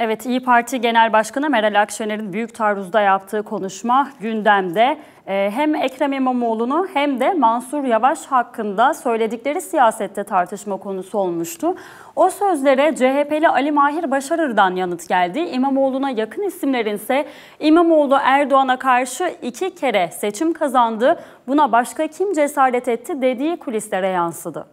Evet, İyi Parti Genel Başkanı Meral Akşener'in büyük taarruzda yaptığı konuşma gündemde. Hem Ekrem İmamoğlu'nu hem de Mansur Yavaş hakkında söyledikleri siyasette tartışma konusu olmuştu. O sözlere CHP'li Ali Mahir Başarır'dan yanıt geldi. İmamoğlu'na yakın isimlerin ise İmamoğlu Erdoğan'a karşı 2 kere seçim kazandı, buna başka kim cesaret etti dediği kulislere yansıdı.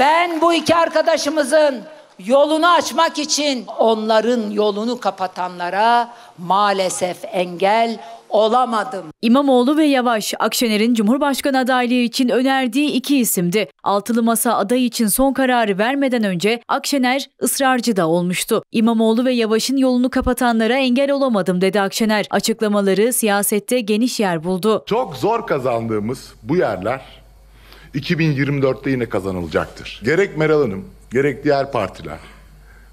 Ben bu 2 arkadaşımızın yolunu açmak için onların yolunu kapatanlara maalesef engel olamadım. İmamoğlu ve Yavaş, Akşener'in Cumhurbaşkanı adaylığı için önerdiği 2 isimdi. Altılı Masa aday için son kararı vermeden önce Akşener ısrarcı da olmuştu. İmamoğlu ve Yavaş'ın yolunu kapatanlara engel olamadım dedi Akşener. Açıklamaları siyasette geniş yer buldu. Çok zor kazandığımız bu yerler 2024'te yine kazanılacaktır. Gerek Meral Hanım, gerek diğer partiler,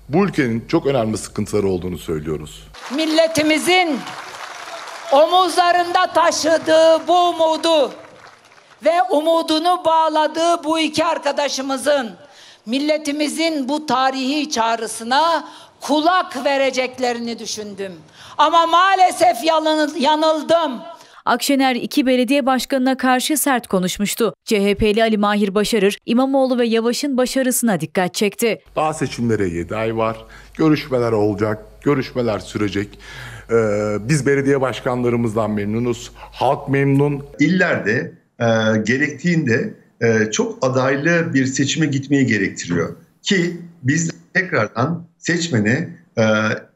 bu ülkenin çok önemli sıkıntıları olduğunu söylüyoruz. Milletimizin omuzlarında taşıdığı bu umudu ve umudunu bağladığı bu 2 arkadaşımızın, milletimizin bu tarihi çağrısına kulak vereceklerini düşündüm. Ama maalesef yanıldım. Akşener 2 belediye başkanına karşı sert konuşmuştu. CHP'li Ali Mahir Başarır, İmamoğlu ve Yavaş'ın başarısına dikkat çekti. Daha seçimlere 7 ay var. Görüşmeler olacak, görüşmeler sürecek. Biz belediye başkanlarımızdan memnunuz. Halk memnun. İllerde gerektiğinde çok adaylı bir seçime gitmeyi gerektiriyor. Ki biz tekrardan seçmene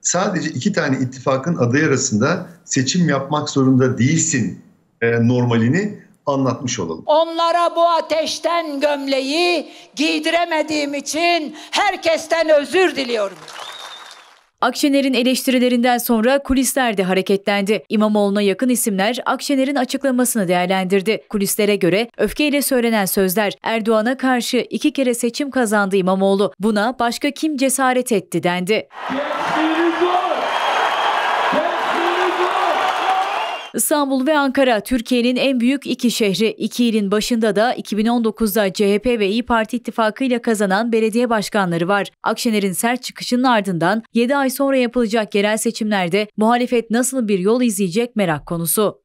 sadece 2 tane ittifakın adayı arasında seçim yapmak zorunda değilsin normalini anlatmış olalım. Onlara bu ateşten gömleği giydiremediğim için herkesten özür diliyorum. Akşener'in eleştirilerinden sonra kulisler de hareketlendi. İmamoğlu'na yakın isimler Akşener'in açıklamasını değerlendirdi. Kulislere göre öfkeyle söylenen sözler, Erdoğan'a karşı 2 kere seçim kazandı İmamoğlu, buna başka kim cesaret etti dendi. İstanbul ve Ankara, Türkiye'nin en büyük 2 şehri. 2 ilin başında da 2019'da CHP ve İyi Parti ittifakıyla kazanan belediye başkanları var. Akşener'in sert çıkışının ardından 7 ay sonra yapılacak yerel seçimlerde muhalefet nasıl bir yol izleyecek merak konusu.